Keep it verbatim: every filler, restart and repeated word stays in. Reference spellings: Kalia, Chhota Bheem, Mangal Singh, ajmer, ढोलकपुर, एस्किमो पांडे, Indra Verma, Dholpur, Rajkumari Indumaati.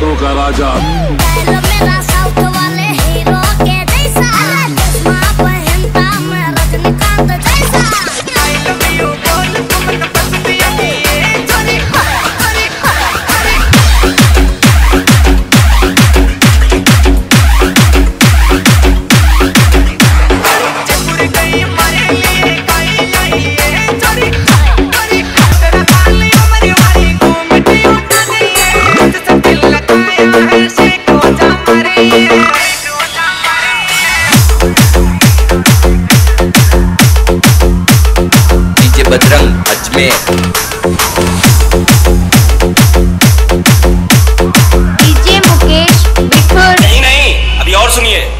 औरतों का राजा। बजरंग अजमेर डीजे मुकेश बिठूर। नहीं नहीं, अभी और सुनिए।